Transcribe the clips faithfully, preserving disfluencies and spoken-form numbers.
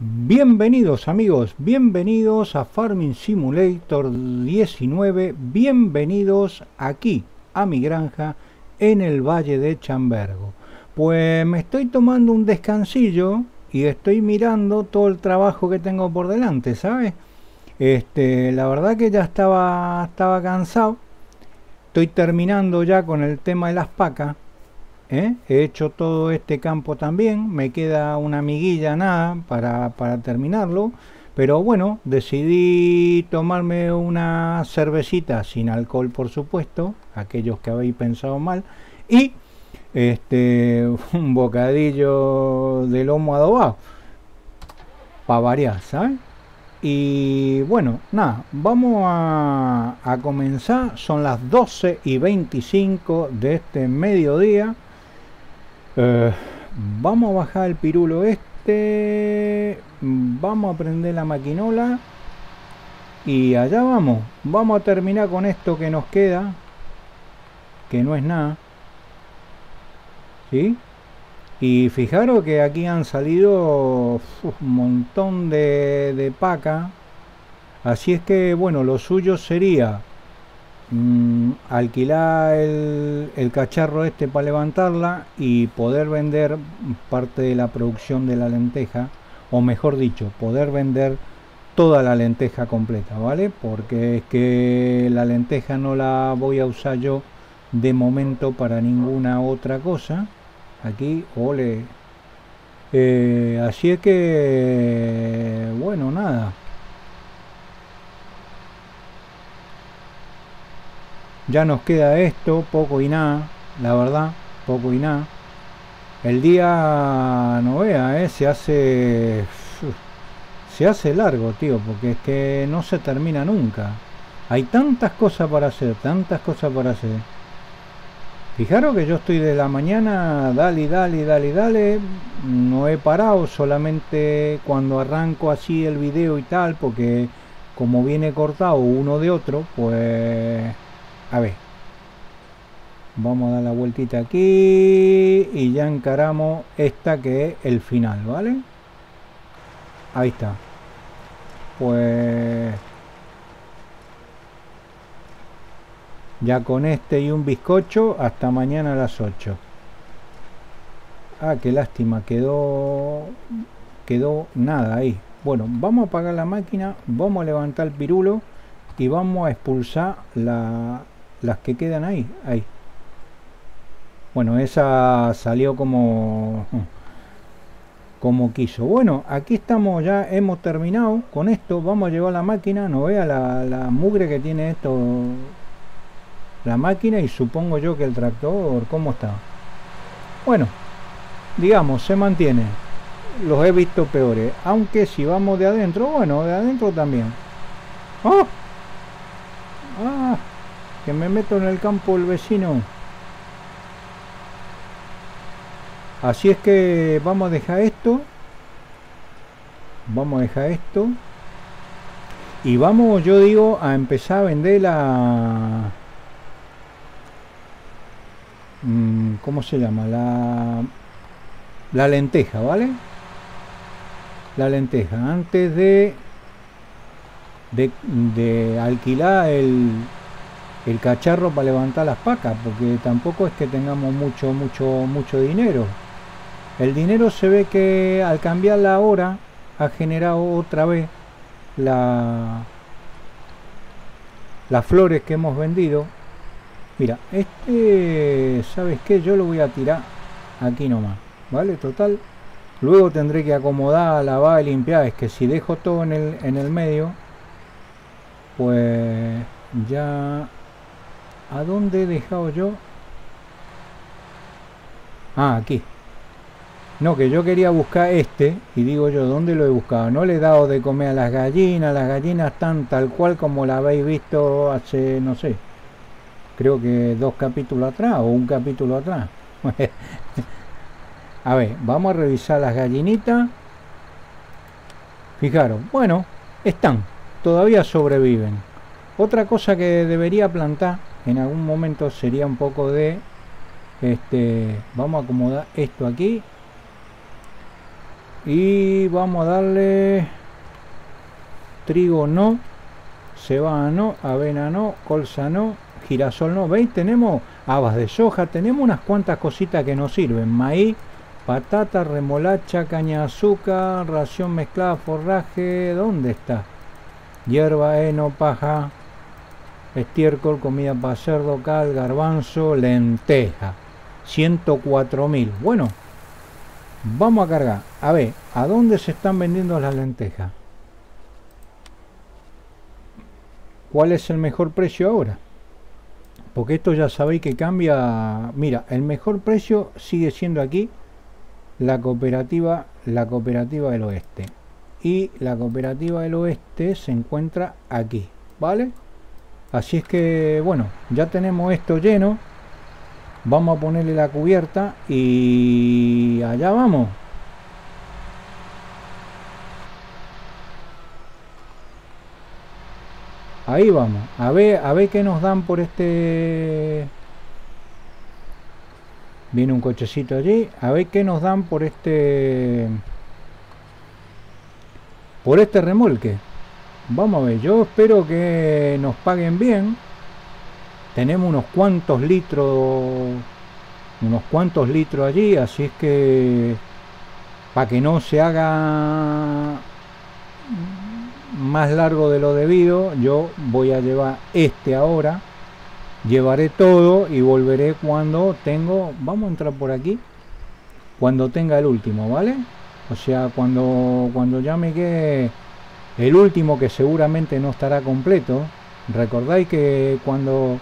Bienvenidos amigos, bienvenidos a Farming Simulator diecinueve, bienvenidos aquí a mi granja en el Valle de Chambergo. Pues me estoy tomando un descansillo y estoy mirando todo el trabajo que tengo por delante, ¿sabes? Este, la verdad que ya estaba, estaba cansado. Estoy terminando ya con el tema de las pacas. ¿Eh? He hecho todo este campo también, me queda una miguilla nada para, para terminarlo, pero bueno, decidí tomarme una cervecita sin alcohol, por supuesto, aquellos que habéis pensado mal, y este un bocadillo de lomo adobado para variar, ¿sabes? Y bueno, nada, vamos a, a comenzar. Son las doce y veinticinco de este mediodía. Eh, vamos a bajar el pirulo este, vamos a prender la maquinola y allá vamos, vamos a terminar con esto que nos queda, que no es nada, ¿sí? Y fijaros que aquí han salido un montón de, de paca, así es que bueno, lo suyo sería Mm, alquilar el, el cacharro este para levantarla y poder vender parte de la producción de la lenteja, o mejor dicho, poder vender toda la lenteja completa, ¿vale? Porque es que la lenteja no la voy a usar yo de momento para ninguna otra cosa. Aquí, ole, eh, así es que bueno, nada, ya nos queda esto, poco y nada, la verdad, poco y nada. El día, no vea, eh, se hace se hace largo, tío, porque es que no se termina nunca. Hay tantas cosas para hacer, tantas cosas para hacer. Fijaros que yo estoy de la mañana, dale, dale, dale, dale, no he parado, solamente cuando arranco así el video y tal, porque como viene cortado uno de otro, pues a ver, vamos a dar la vueltita aquí y ya encaramos esta que es el final, ¿vale? Ahí está. Pues ya con este y un bizcocho, hasta mañana a las ocho. Ah, qué lástima, quedó, quedó nada ahí. Bueno, vamos a apagar la máquina, vamos a levantar el pirulo y vamos a expulsar la... las que quedan ahí, ahí. Bueno, esa salió como como quiso. Bueno, aquí estamos, ya hemos terminado con esto. Vamos a llevar la máquina, no vea la, la mugre que tiene esto la máquina, y supongo yo que el tractor, ¿cómo está? Bueno, digamos, se mantiene. Los he visto peores, aunque si vamos de adentro, bueno, de adentro también. ¡Oh! ¡Ah! Que me meto en el campo el vecino. Así es que vamos a dejar esto. Vamos a dejar esto. Y vamos, yo digo, a empezar a vender la... ¿Cómo se llama? La... La lenteja, ¿vale? La lenteja. Antes de... De, de alquilar el... el cacharro para levantar las pacas, porque tampoco es que tengamos mucho mucho mucho dinero. El dinero se ve que al cambiar la hora ha generado otra vez la las flores que hemos vendido. Mira, este, ¿sabes qué? Yo lo voy a tirar aquí nomás, ¿vale? Total, luego tendré que acomodar, lavar y limpiar. Es que si dejo todo en el, en el medio, pues ya... ¿A dónde he dejado yo? Ah, aquí. No, que yo quería buscar este. Y digo yo, ¿dónde lo he buscado? No le he dado de comer a las gallinas. Las gallinas están tal cual como la habéis visto hace, no sé, creo que dos capítulos atrás o un capítulo atrás. A ver, vamos a revisar las gallinitas. Fijaros, bueno, están, todavía sobreviven. Otra cosa que debería plantar en algún momento sería un poco de este. Vamos a acomodar esto aquí. y vamos a darle trigo no, cebada no, avena no, colza no, girasol no. ¿Veis? Tenemos habas de soja, tenemos unas cuantas cositas que nos sirven, maíz, patata, remolacha, caña de azúcar, ración mezclada, forraje. ¿Dónde está? Hierba, heno, paja, estiércol, comida para cerdo, cal, garbanzo, lenteja. Ciento cuatro mil. Bueno, vamos a cargar. A ver, ¿a dónde se están vendiendo las lentejas? ¿Cuál es el mejor precio ahora? Porque esto ya sabéis que cambia. Mira, el mejor precio sigue siendo aquí la cooperativa, la cooperativa del oeste. Y la cooperativa del oeste se encuentra aquí, ¿vale? Así es que, bueno, ya tenemos esto lleno. Vamos a ponerle la cubierta y allá vamos. Ahí vamos. A ver, a ver qué nos dan por este... Viene un cochecito allí. A ver qué nos dan por este... Por este remolque. Vamos a ver. Yo espero que nos paguen bien. Tenemos unos cuantos litros. Unos cuantos litros allí. Así es que... Para que no se haga... más largo de lo debido, yo voy a llevar este ahora. Llevaré todo y volveré cuando tengo... Vamos a entrar por aquí. Cuando tenga el último, ¿vale? O sea, cuando, cuando ya me quede el último, que seguramente no estará completo. Recordáis que cuando,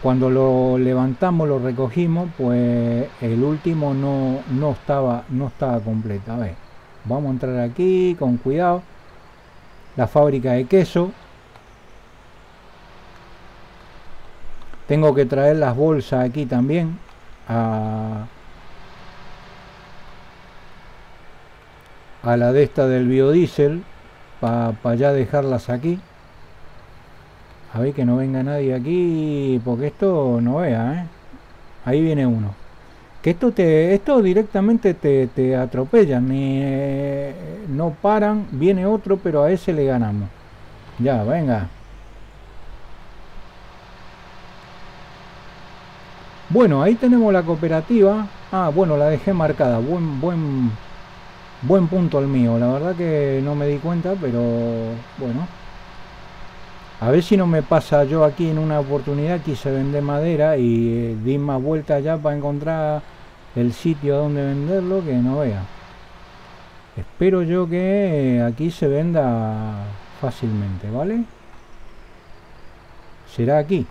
cuando lo levantamos, lo recogimos, pues el último no, no, estaba, no estaba completo. A ver, vamos a entrar aquí con cuidado. La fábrica de queso. Tengo que traer las bolsas aquí también. A, a la de esta del biodiesel. Para pa ya dejarlas aquí. A ver que no venga nadie aquí. Porque esto no vea, ¿eh? Ahí viene uno. Que esto te esto directamente te, te atropellan, eh, no paran. Viene otro, pero a ese le ganamos. Ya, venga. Bueno, ahí tenemos la cooperativa. Ah, bueno, la dejé marcada. Buen, buen, buen punto el mío. La verdad que no me di cuenta, pero bueno. A ver si no me pasa yo aquí en una oportunidad. Quise vender madera y eh, di más vueltas allá para encontrar el sitio donde venderlo, que no vea. Espero yo que aquí se venda fácilmente, ¿vale? Será aquí.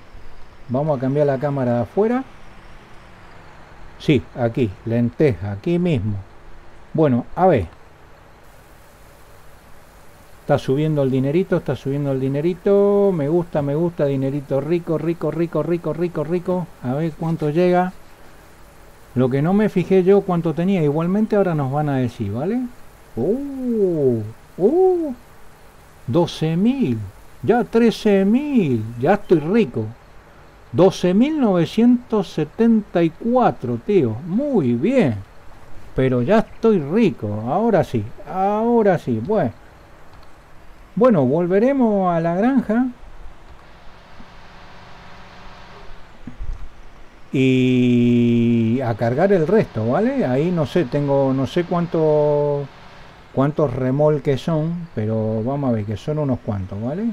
Vamos a cambiar la cámara de afuera. Sí, aquí, lenteja, aquí mismo. Bueno, a ver. Está subiendo el dinerito, está subiendo el dinerito. Me gusta, me gusta, dinerito rico, rico, rico, rico, rico, rico. A ver cuánto llega. Lo que no me fijé yo cuánto tenía. Igualmente ahora nos van a decir, ¿vale? ¡Oh! ¡Oh! doce mil. Ya trece mil. Ya estoy rico. doce mil novecientos setenta y cuatro, tío. Muy bien. Pero ya estoy rico. Ahora sí. Ahora sí. Bueno. Bueno, volveremos a la granja. Y a cargar el resto, ¿vale? Ahí no sé, tengo, no sé cuánto, cuántos remolques son, pero vamos a ver que son unos cuantos, ¿vale?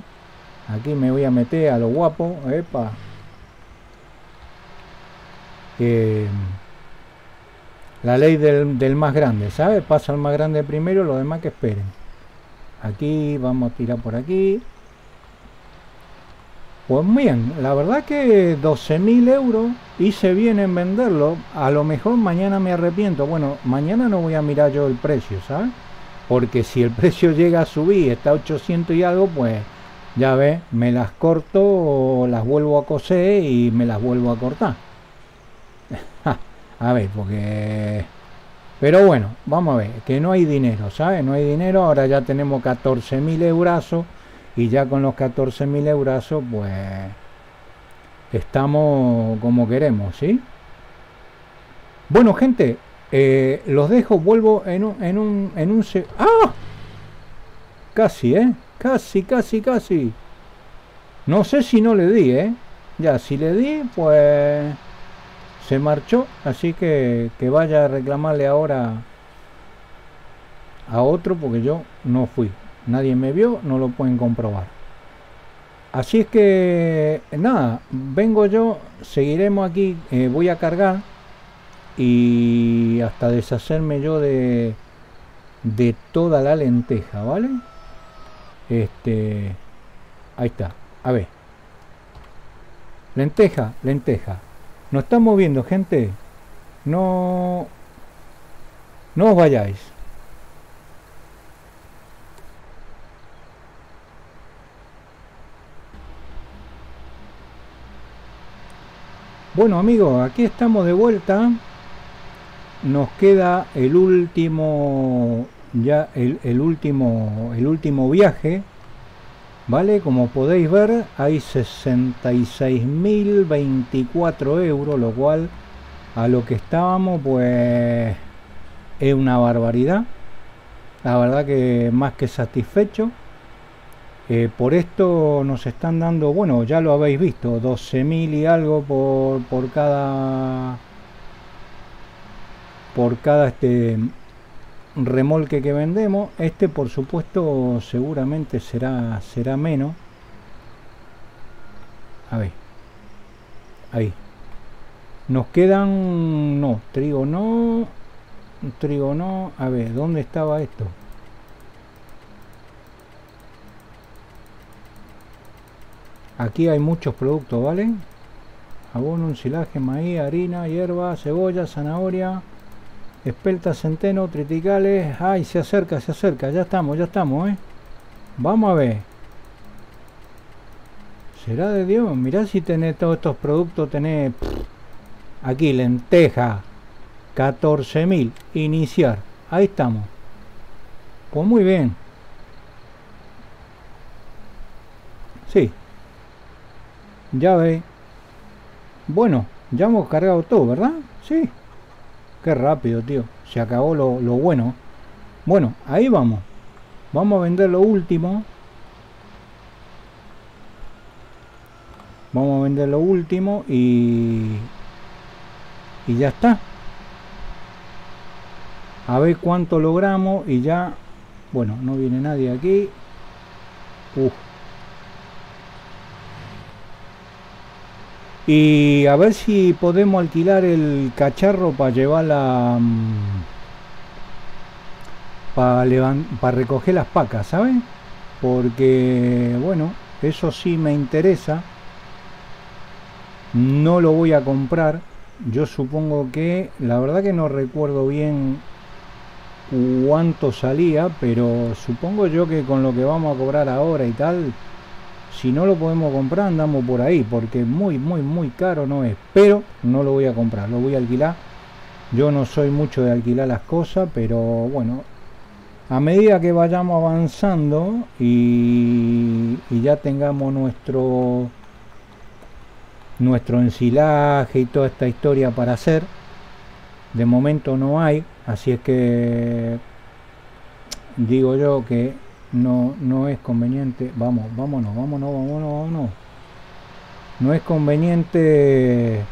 Aquí me voy a meter a lo guapo, epa. Eh, la ley del, del más grande, ¿sabes? Pasa el más grande primero, los demás que esperen. Aquí vamos a tirar por aquí. Pues bien, la verdad que doce mil euros hice bien en venderlo. A lo mejor mañana me arrepiento. Bueno, mañana no voy a mirar yo el precio, ¿sabes? Porque si el precio llega a subir, está ochocientos y algo, pues ya ves, me las corto o las vuelvo a coser y me las vuelvo a cortar. A ver, porque... Pero bueno, vamos a ver, que no hay dinero, ¿sabes? No hay dinero, ahora ya tenemos catorce mil eurazos. Y ya con los catorce mil eurazos, pues estamos como queremos, ¿sí? Bueno, gente, Eh, los dejo, vuelvo en un... En un, en un se ¡Ah! Casi, ¿eh? Casi, casi, casi. No sé si no le di, ¿eh? Ya, si le di, pues... se marchó, así que que vaya a reclamarle ahora a otro, porque yo no fui. Nadie me vio, no lo pueden comprobar. Así es que, nada, vengo yo, seguiremos aquí, eh, voy a cargar y hasta deshacerme yo de, de toda la lenteja, ¿vale? Este, ahí está, a ver. Lenteja, lenteja. Nos estamos viendo, gente. No, no os vayáis. Bueno, amigos, aquí estamos de vuelta. Nos queda el último, ya el, el último, el último viaje. Vale, como podéis ver, hay sesenta y seis mil veinticuatro euros, lo cual a lo que estábamos, pues es una barbaridad. La verdad que más que satisfecho. Eh, por esto nos están dando, bueno, ya lo habéis visto, doce mil y algo por, por cada por cada este remolque que vendemos. Este, por supuesto, seguramente será será menos. A ver, ahí nos quedan, no, trigo no, trigo no. A ver, ¿dónde estaba esto? Aquí hay muchos productos, ¿vale? Abono, ensilaje, maíz, harina, hierba, cebolla, zanahoria, espelta, centeno, triticales. Ay, se acerca, se acerca. Ya estamos, ya estamos, ¿eh? Vamos a ver. Será de Dios. Mirá si tenés todos estos productos. Tenés... Pff, aquí, lenteja. catorce mil. Iniciar. Ahí estamos. Pues muy bien. Sí. Ya ve. Bueno, ya hemos cargado todo, ¿verdad? Sí. Qué rápido, tío. Se acabó lo, lo bueno. Bueno, ahí vamos. Vamos a vender lo último. Vamos a vender lo último y... y ya está. A ver cuánto logramos y ya... Bueno, no viene nadie aquí. Uf. Y a ver si podemos alquilar el cacharro para llevar la... para pa recoger las pacas, ¿sabes? Porque, bueno, eso sí me interesa. No lo voy a comprar. Yo supongo que... La verdad que no recuerdo bien cuánto salía, pero supongo yo que con lo que vamos a cobrar ahora y tal... Si no lo podemos comprar, andamos por ahí, porque muy, muy, muy caro no es. Pero no lo voy a comprar, lo voy a alquilar. Yo no soy mucho de alquilar las cosas, pero bueno, a medida que vayamos avanzando y, y ya tengamos nuestro nuestro ensilaje y toda esta historia para hacer, de momento no hay, así es que digo yo que no, no es conveniente. Vamos, vámonos, vámonos, vámonos, vámonos. No es conveniente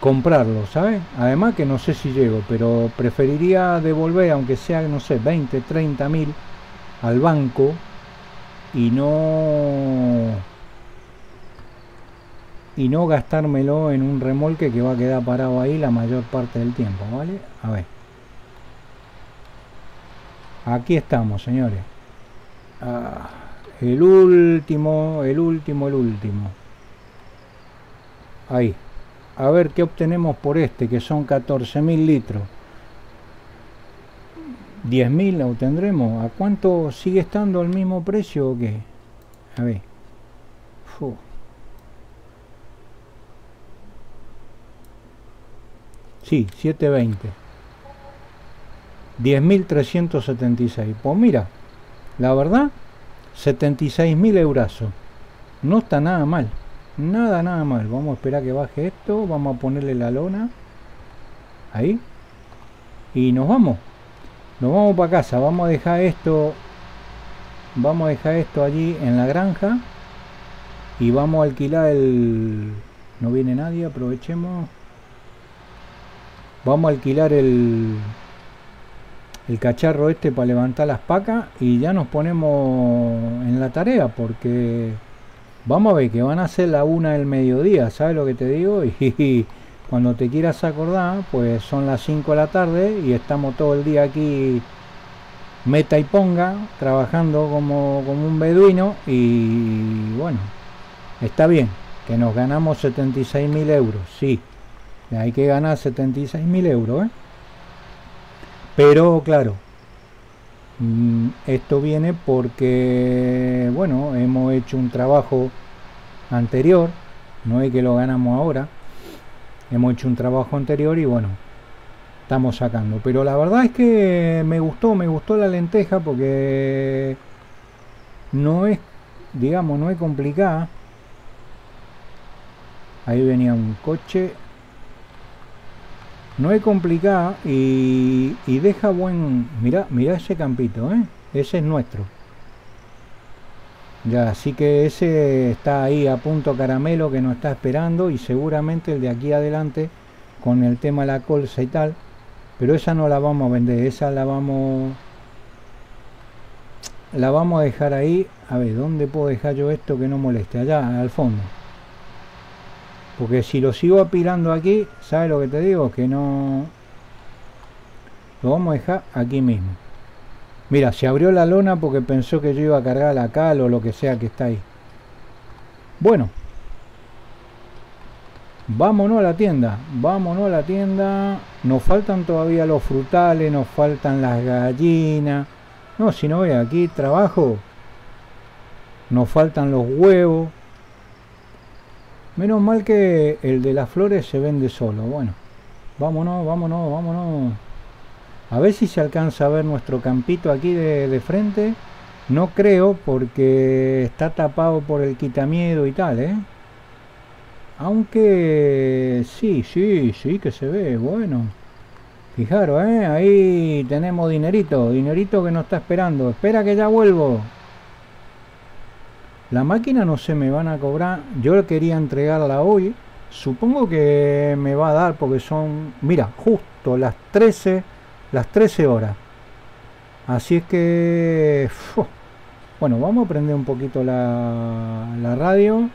comprarlo, ¿sabes? Además que no sé si llego, pero preferiría devolver, aunque sea, no sé, veinte, treinta mil al banco y no y no gastármelo en un remolque que va a quedar parado ahí la mayor parte del tiempo, ¿vale? A ver. Aquí estamos, señores. Ah, el último, el último, el último. Ahí. A ver qué obtenemos por este, que son catorce mil litros. diez mil obtendremos. ¿A cuánto sigue estando el mismo precio o qué? A ver. Uf. Sí, siete veinte. diez mil trescientos setenta y seis. Pues mira, la verdad, setenta y seis mil eurazos. No está nada mal. Nada, nada mal. Vamos a esperar que baje esto. Vamos a ponerle la lona. ahí, y nos vamos, nos vamos para casa. Vamos a dejar esto, vamos a dejar esto allí en la granja y vamos a alquilar el... no viene nadie, aprovechemos. Vamos a alquilar el el cacharro este para levantar las pacas y ya nos ponemos en la tarea, porque vamos a ver que van a ser la una del mediodía, ¿sabes lo que te digo? Y, y cuando te quieras acordar, pues son las cinco de la tarde y estamos todo el día aquí meta y ponga, trabajando como, como un beduino. Y bueno, está bien, que nos ganamos setenta y seis mil euros, sí, hay que ganar setenta y seis mil euros, ¿eh? Pero claro, esto viene porque, bueno, hemos hecho un trabajo anterior, no es que lo ganamos ahora, hemos hecho un trabajo anterior y bueno, estamos sacando. Pero la verdad es que me gustó, me gustó la lenteja, porque no es, digamos, no es complicada. Ahí venía un coche. No es complicada y, y deja buen... Mirá, mirá ese campito, ¿eh? Ese es nuestro. Ya, así que ese está ahí a punto caramelo, que nos está esperando, y seguramente el de aquí adelante con el tema de la colza y tal. Pero esa no la vamos a vender, esa la vamos... La vamos a dejar ahí. A ver, ¿dónde puedo dejar yo esto que no moleste? Allá, al fondo. Porque si lo sigo apilando aquí, ¿sabes lo que te digo? Que no... Lo vamos a dejar aquí mismo. Mira, se abrió la lona porque pensó que yo iba a cargar la cal o lo que sea que está ahí. Bueno. Vámonos a la tienda. Vámonos a la tienda. Nos faltan todavía los frutales, nos faltan las gallinas. No, si no, ve, aquí trabajo. Nos faltan los huevos. Menos mal que el de las flores se vende solo. Bueno, vámonos, vámonos, vámonos. A ver si se alcanza a ver nuestro campito aquí de, de frente. No creo, porque está tapado por el quitamiedo y tal, ¿eh? Aunque sí, sí, sí que se ve. Bueno, fijaros, ¿eh? Ahí tenemos dinerito, dinerito que nos está esperando. Espera que ya vuelvo. La máquina no se me van a cobrar. Yo quería entregarla hoy. Supongo que me va a dar, porque son... Mira, justo las trece, las trece horas. Así es que... Uf. Bueno, vamos a prender un poquito la, la radio.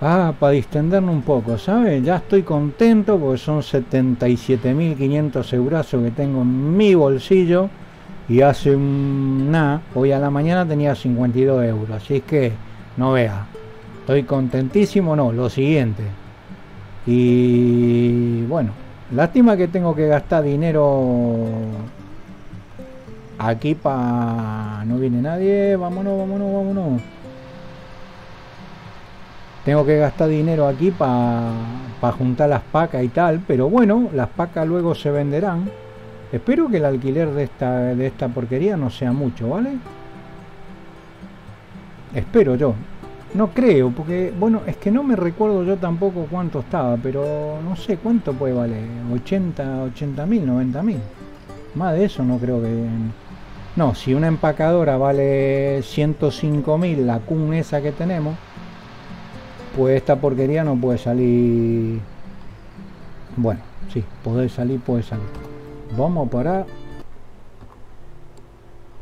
Ah, para distendernos un poco, ¿sabes? Ya estoy contento porque son setenta y siete mil quinientos eurazos que tengo en mi bolsillo. Y hace un... nada, hoy a la mañana tenía cincuenta y dos euros, así es que no vea, estoy contentísimo, no, lo siguiente. Y bueno, lástima que tengo que gastar dinero aquí para... no viene nadie, vámonos, vámonos, vámonos. Tengo que gastar dinero aquí para pa juntar las pacas y tal, pero bueno, las pacas luego se venderán. Espero que el alquiler de esta, de esta porquería no sea mucho, ¿vale? Espero yo. No creo, porque... Bueno, es que no me recuerdo yo tampoco cuánto estaba, pero no sé cuánto puede valer. ochenta mil, noventa mil. Más de eso no creo que... No, si una empacadora vale ciento cinco mil, la Kun esa que tenemos, pues esta porquería no puede salir... Bueno, sí, puede salir, puede salir. Vamos a parar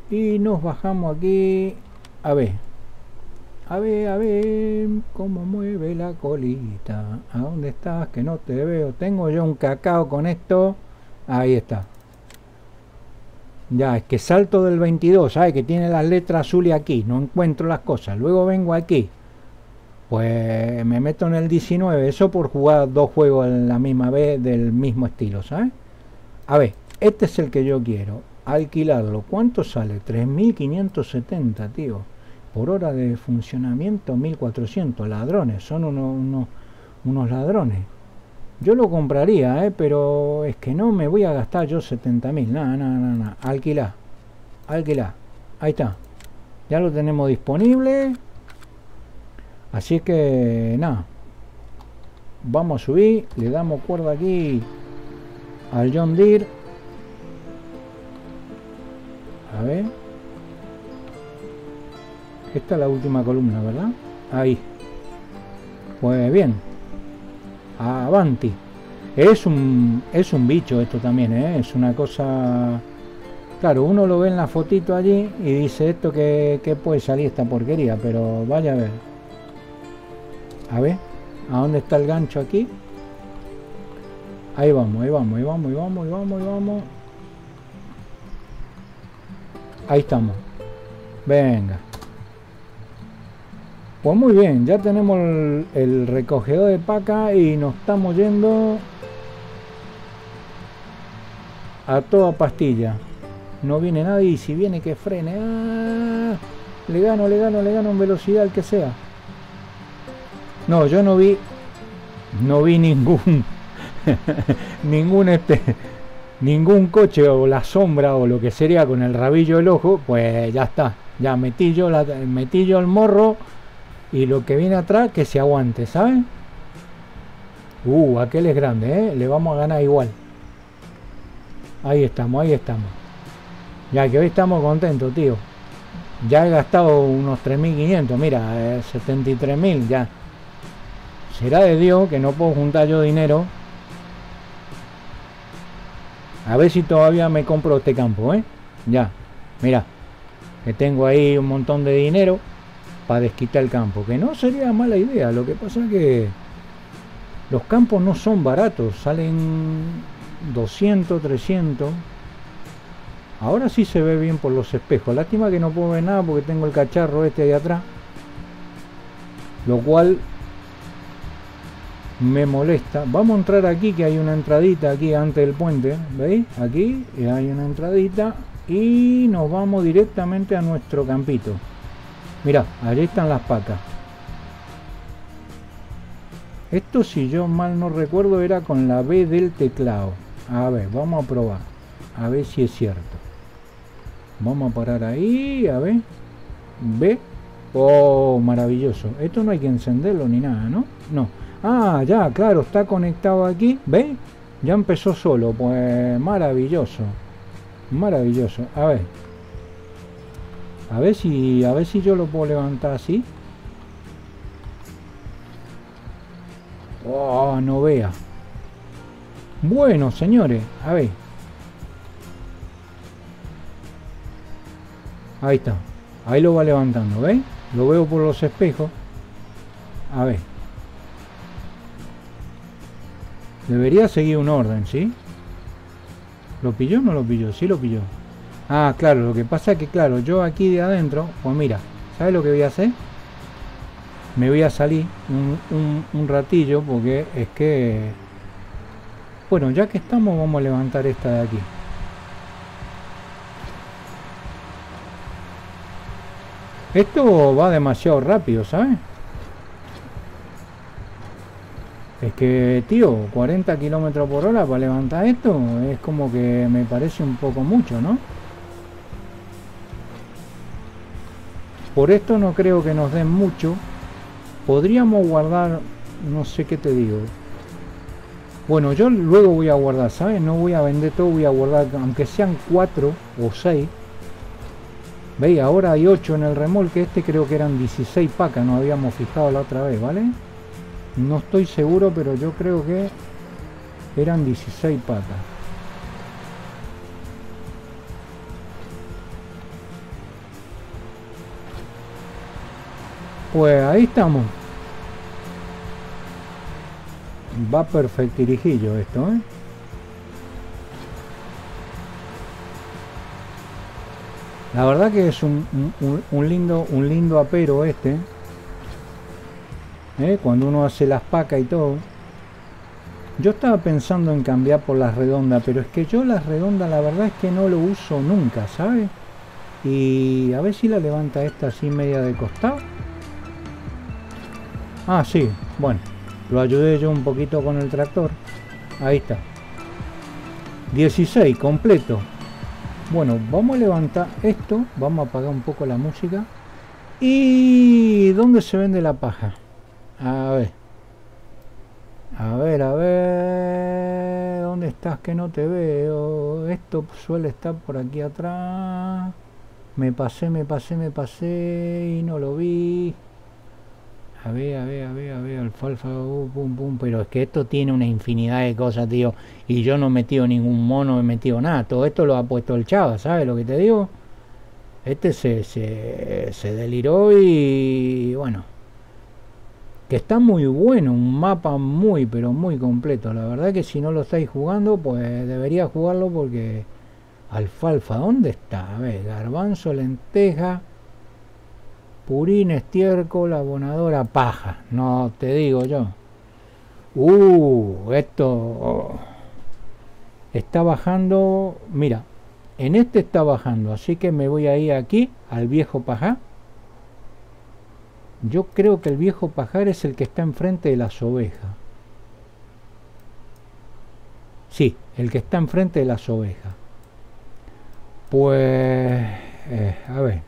y nos bajamos aquí. A ver, a ver, a ver cómo mueve la colita. ¿A dónde estás? Que no te veo. Tengo yo un cacao con esto. Ahí está. Ya, es que salto del veintidós, ¿sabes? Que tiene las letras azules aquí. No encuentro las cosas. Luego vengo aquí. Pues me meto en el diecinueve. Eso por jugar dos juegos en la misma vez del mismo estilo, ¿sabes? A ver, este es el que yo quiero. Alquilarlo. ¿Cuánto sale? tres mil quinientos setenta, tío. Por hora de funcionamiento, mil cuatrocientos. Ladrones. Son unos, unos, unos ladrones. Yo lo compraría, ¿eh? Pero es que no me voy a gastar yo setenta mil. Nada, nada, nada. Nah. Alquilar. Alquilar. Ahí está. Ya lo tenemos disponible. Así que, nada. vamos a subir, le damos cuerda aquí al John Deere. A ver, esta es la última columna, ¿verdad? Ahí, pues bien, avanti. Es un, es un bicho esto también, ¿eh? Es una cosa... Claro, uno lo ve en la fotito allí y dice esto que, que puede salir esta porquería, pero vaya a ver. A ver, ¿a dónde está el gancho aquí? Ahí vamos, ahí vamos, ahí vamos, ahí vamos, ahí vamos, ahí vamos. Ahí estamos. Venga. Pues muy bien, ya tenemos el, el recogedor de paca y nos estamos yendo a toda pastilla. No viene nadie y si viene que frene. ¡Ah! Le gano, le gano, le gano en velocidad al que sea. No, yo no vi, no vi ningún ningún este ningún coche o la sombra o lo que sería con el rabillo del ojo. Pues ya está, ya metí yo la, metí yo el morro y lo que viene atrás que se aguante, ¿saben? Uh, aquel es grande, ¿eh? Le vamos a ganar igual. Ahí estamos, ahí estamos. Ya que hoy estamos contentos, tío. Ya he gastado unos tres mil quinientos, mira, eh, setenta y tres mil ya. Será de Dios que no puedo juntar yo dinero. A ver si todavía me compro este campo, ¿eh? Ya, mira, que tengo ahí un montón de dinero para desquitar el campo, que no sería mala idea. Lo que pasa es que los campos no son baratos, salen doscientos, trescientos. Ahora sí se ve bien por los espejos. Lástima que no puedo ver nada porque tengo el cacharro este de atrás, lo cual me molesta. Vamos a entrar aquí, que hay una entradita aquí antes del puente, ¿veis? Aquí hay una entradita y nos vamos directamente a nuestro campito. Mirá, allí están las pacas. Esto, si yo mal no recuerdo, era con la B del teclado. A ver, vamos a probar, a ver si es cierto. Vamos a parar ahí, a ver. Ve. Oh, maravilloso. Esto no hay que encenderlo ni nada, ¿no? No. Ah, ya, claro, está conectado aquí. ¿Ve? Ya empezó solo. Pues maravilloso. Maravilloso. A ver. A ver si, a ver si yo lo puedo levantar así. Oh, no vea. Bueno, señores, a ver. Ahí está, ahí lo va levantando, ¿veis? Lo veo por los espejos. A ver. Debería seguir un orden, ¿sí? ¿Lo pilló o no lo pilló? Sí lo pilló. Ah, claro, lo que pasa es que, claro, yo aquí de adentro, pues mira, ¿sabes lo que voy a hacer? Me voy a salir un, un, un ratillo porque es que... Bueno, ya que estamos, vamos a levantar esta de aquí. Esto va demasiado rápido, ¿sabes? Es que, tío, cuarenta kilómetros por hora para levantar esto es como que me parece un poco mucho, ¿no? Por esto no creo que nos den mucho. Podríamos guardar, no sé qué te digo. Bueno, yo luego voy a guardar, ¿sabes? No voy a vender todo, voy a guardar, aunque sean cuatro o seis. Veis, ahora hay ocho en el remolque. Este creo que eran dieciséis pacas, nos habíamos fijado la otra vez, ¿vale? No estoy seguro, pero yo creo que eran dieciséis pacas. Pues ahí estamos. Va perfectirijillo esto, ¿eh? La verdad que es un, un, un lindo un lindo apero este, ¿eh? Cuando uno hace las pacas y todo. Yo estaba pensando en cambiar por las redondas, pero es que yo las redondas la verdad es que no lo uso nunca, ¿sabes? Y a ver si la levanta esta así media de costado. Ah, sí, bueno, lo ayudé yo un poquito con el tractor. Ahí está, dieciséis completo. Bueno, vamos a levantar esto, vamos a apagar un poco la música. ¿Y dónde se vende la paja? A ver. A ver, a ver, ¿dónde estás que no te veo? Esto suele estar por aquí atrás. Me pasé, me pasé, me pasé y no lo vi. A ver, a ver, a ver, a ver, alfalfa, uh, pum, pum. Pero es que esto tiene una infinidad de cosas, tío. Y yo no he metido ningún mono, he metido nada. Todo esto lo ha puesto el Chava, ¿sabes lo que te digo? Este se, se, se deliró y bueno. Que está muy bueno, un mapa muy, pero muy completo. La verdad que si no lo estáis jugando, pues debería jugarlo porque... Alfalfa, ¿dónde está? A ver, garbanzo, lenteja, purín, estiércol, abonadora, paja. No, te digo yo. Uh, esto... Oh. Está bajando... Mira, en este está bajando, así que me voy a ir aquí, al viejo pajar. Yo creo que el viejo pajar es el que está enfrente de las ovejas. Sí, el que está enfrente de las ovejas. Pues... Eh, a ver...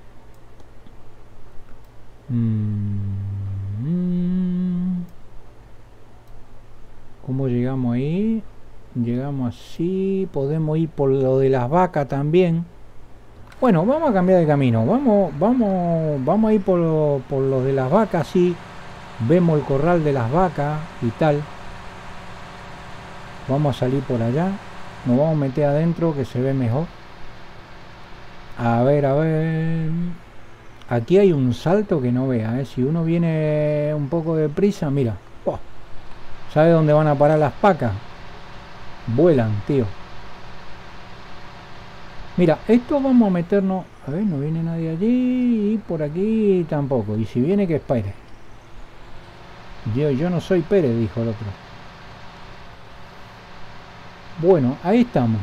Mm, ¿cómo llegamos ahí? Llegamos así... Podemos ir por lo de las vacas también. Bueno, vamos a cambiar de camino. Vamos, vamos, vamos a ir por lo, por lo de las vacas, sí. Vemos el corral de las vacas y tal. Vamos a salir por allá. Nos vamos a meter adentro que se ve mejor. A ver, a ver. Aquí hay un salto que no vea, ¿eh? Si uno viene un poco de prisa, mira. Oh, ¿sabe dónde van a parar las vacas? Vuelan, tío. Mira, esto vamos a meternos... A ver, no viene nadie allí y por aquí tampoco. Y si viene, que es Pérez. Yo, yo no soy Pérez, dijo el otro. Bueno, ahí estamos.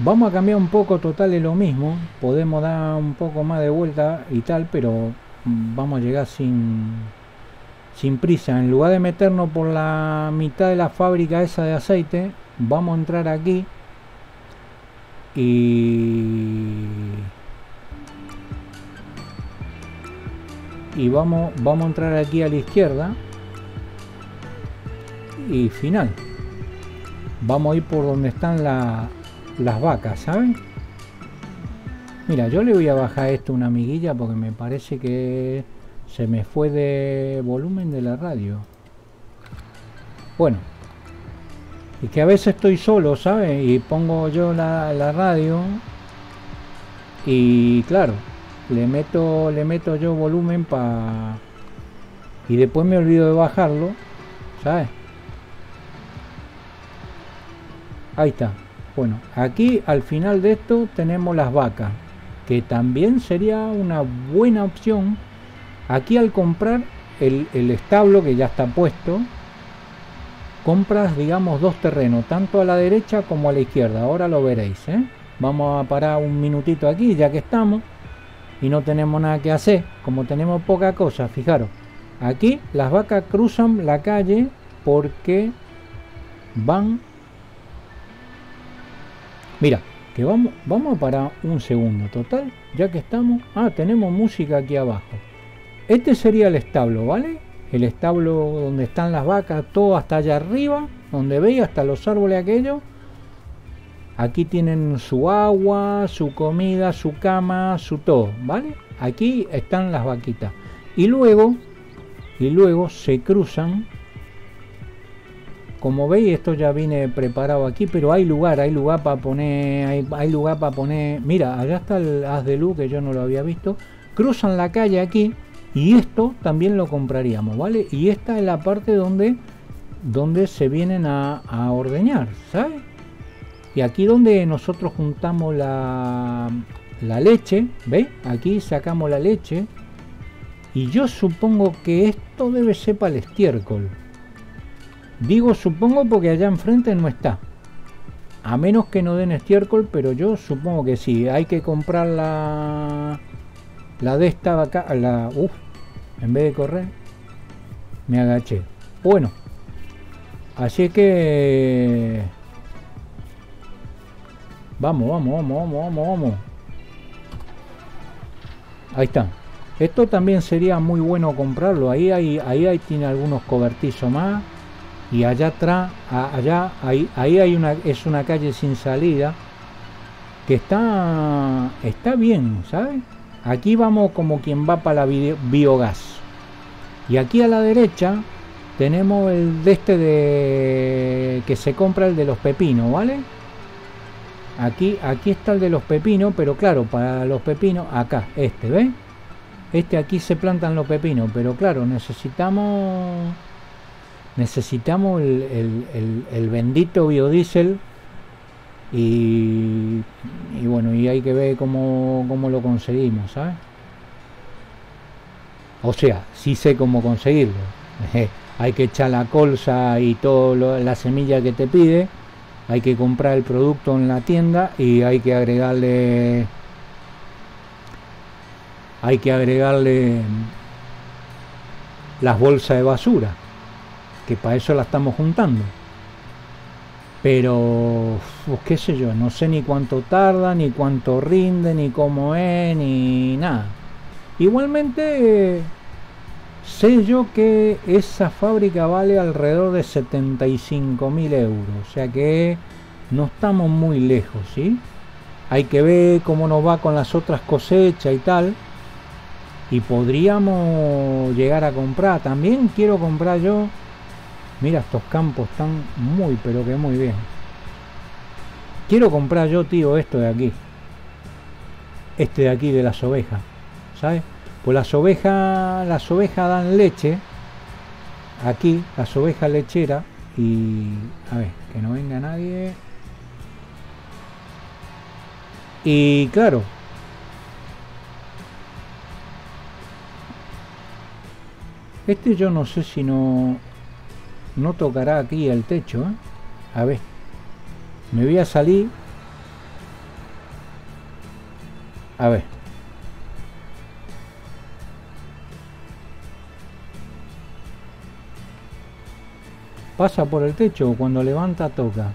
Vamos a cambiar un poco, total es lo mismo. Podemos dar un poco más de vuelta y tal, pero vamos a llegar sin, sin prisa. En lugar de meternos por la mitad de la fábrica esa de aceite, vamos a entrar aquí. Y, y vamos, vamos a entrar aquí a la izquierda y final. Vamos a ir por donde están la, las vacas, ¿saben? Mira, yo le voy a bajar esto una miguilla porque me parece que se me fue de volumen de la radio. Bueno. Y que a veces estoy solo, ¿sabes? Y pongo yo la, la radio y claro, le meto le meto yo volumen para... Y después me olvido de bajarlo, ¿sabes? Ahí está. Bueno, aquí al final de esto tenemos las vacas, que también sería una buena opción. Aquí al comprar el, el establo que ya está puesto, compras, digamos, dos terrenos, tanto a la derecha como a la izquierda. Ahora lo veréis, ¿eh? Vamos a parar un minutito aquí, ya que estamos y no tenemos nada que hacer. Como tenemos poca cosa, fijaros, aquí las vacas cruzan la calle porque van... Mira, que vamos, vamos a parar un segundo, total, ya que estamos... Ah, tenemos música aquí abajo. Este sería el establo, ¿vale? El establo donde están las vacas, todo hasta allá arriba, donde veis hasta los árboles aquellos. Aquí tienen su agua, su comida, su cama, su todo, ¿vale? Aquí están las vaquitas. Y luego, y luego se cruzan. Como veis, esto ya viene preparado aquí, pero hay lugar, hay lugar para poner, hay, hay lugar para poner... Mira, allá está el haz de luz que yo no lo había visto. Cruzan la calle aquí. Y esto también lo compraríamos, ¿vale? Y esta es la parte donde, donde se vienen a, a ordeñar, ¿sabes? Y aquí donde nosotros juntamos la, la leche, ¿veis? Aquí sacamos la leche. Y yo supongo que esto debe ser para el estiércol. Digo supongo porque allá enfrente no está. A menos que no den estiércol, pero yo supongo que sí. Hay que comprar la... La de esta vaca, la... Uf, en vez de correr, me agaché. Bueno, así que... Vamos, vamos, vamos, vamos, vamos, vamos. Ahí está. Esto también sería muy bueno comprarlo. Ahí hay, ahí hay, tiene algunos cobertizos más. Y allá atrás, allá, ahí, ahí hay una, es una calle sin salida. Que está, está bien, ¿sabes? Aquí vamos como quien va para la bio, biogás. Y aquí a la derecha tenemos el de este de que se compra, el de los pepinos, ¿vale? Aquí, aquí está el de los pepinos, pero claro, para los pepinos, acá, este, ¿ves? Este aquí se plantan los pepinos, pero claro, necesitamos necesitamos el, el, el, el bendito biodiesel y, y bueno, y hay que ver cómo, cómo lo conseguimos, ¿sabes? O sea, sí sé cómo conseguirlo. Hay que echar la colza y toda la semilla que te pide. Hay que comprar el producto en la tienda y hay que agregarle hay que agregarle las bolsas de basura, que para eso las estamos juntando. Pero pues, qué sé yo, no sé ni cuánto tarda, ni cuánto rinde, ni cómo es, ni nada. Igualmente eh, sé yo que esa fábrica vale alrededor de setenta y cinco mil euros, o sea que no estamos muy lejos, ¿sí? Hay que ver cómo nos va con las otras cosechas y tal, y podríamos llegar a comprar. También quiero comprar yo, mira, estos campos están muy, pero que muy bien. Quiero comprar yo, tío, esto de aquí, este de aquí de las ovejas, ¿sabes? Pues las ovejas, las ovejas dan leche. Aquí, las ovejas lecheras. Y a ver, que no venga nadie. Y claro, este yo no sé si no, no tocará aquí el techo, ¿eh? A ver, me voy a salir. A ver. Pasa por el techo, cuando levanta toca.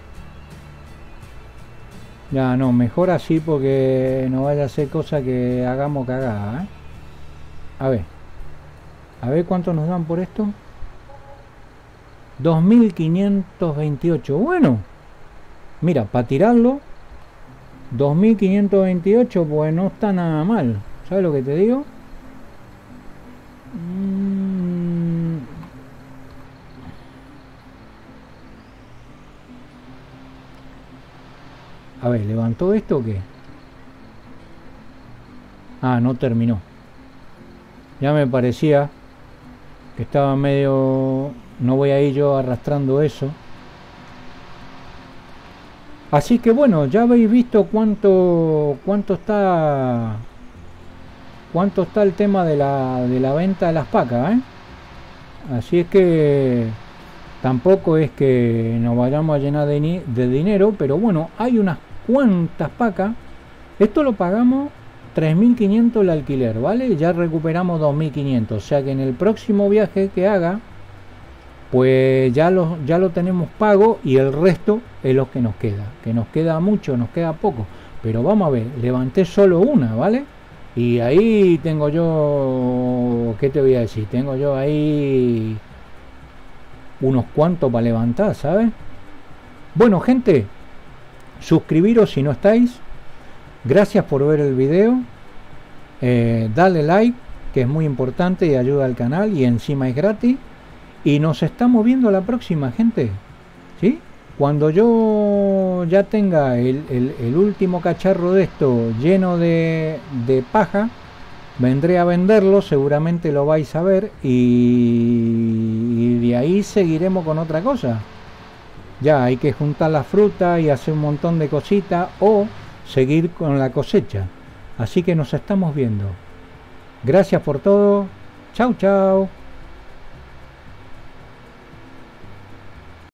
Ya no, mejor así, porque no vaya a ser cosa que hagamos cagada, ¿eh? A ver, a ver cuánto nos dan por esto. Dos mil quinientos veintiocho. Bueno, mira, para tirarlo dos mil quinientos veintiocho, pues no está nada mal. ¿Sabes lo que te digo? A ver, ¿levantó esto o qué? Ah, no terminó. Ya me parecía que estaba medio... No voy a ir yo arrastrando eso. Así que bueno, ya habéis visto cuánto cuánto está cuánto está el tema de la, de la venta de las pacas, ¿eh? Así es que... Tampoco es que nos vayamos a llenar de, de dinero, pero bueno, hay unas cuantas pacas. Esto lo pagamos tres mil quinientos el alquiler, ¿vale? Ya recuperamos dos mil quinientos, o sea que en el próximo viaje que haga, pues ya lo, ya lo tenemos pago, y el resto es lo que nos queda. Que nos queda mucho, nos queda poco, pero vamos a ver, levanté solo una, ¿vale? Y ahí tengo yo, ¿qué te voy a decir? Tengo yo ahí... unos cuantos para levantar, ¿sabes? Bueno, gente, suscribiros si no estáis. Gracias por ver el video. Eh, dale like, que es muy importante y ayuda al canal, y encima es gratis. Y nos estamos viendo la próxima, gente, ¿sí? Cuando yo ya tenga el, el, el último cacharro de esto lleno de, de paja, vendré a venderlo, seguramente lo vais a ver, y de ahí seguiremos con otra cosa. Ya hay que juntar la fruta y hacer un montón de cositas, o seguir con la cosecha. Así que nos estamos viendo. Gracias por todo. Chao, chao.